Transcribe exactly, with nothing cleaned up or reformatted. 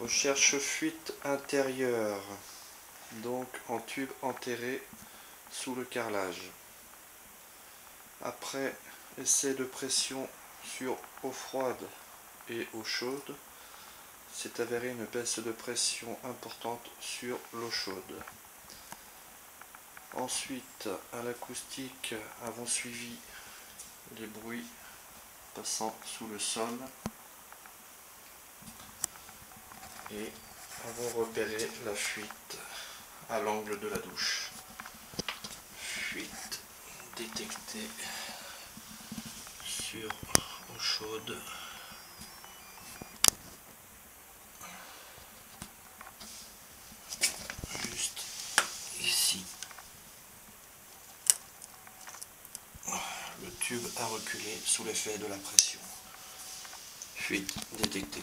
On cherche fuite intérieure, donc en tube enterré sous le carrelage. Après essai de pression sur eau froide et eau chaude, s'est avéré une baisse de pression importante sur l'eau chaude. Ensuite, à l'acoustique, avons suivi les bruits passant sous le sol et avons repéré la fuite à l'angle de la douche. Fuite détectée sur eau chaude. Juste ici. Le tube a reculé sous l'effet de la pression. Fuite détectée.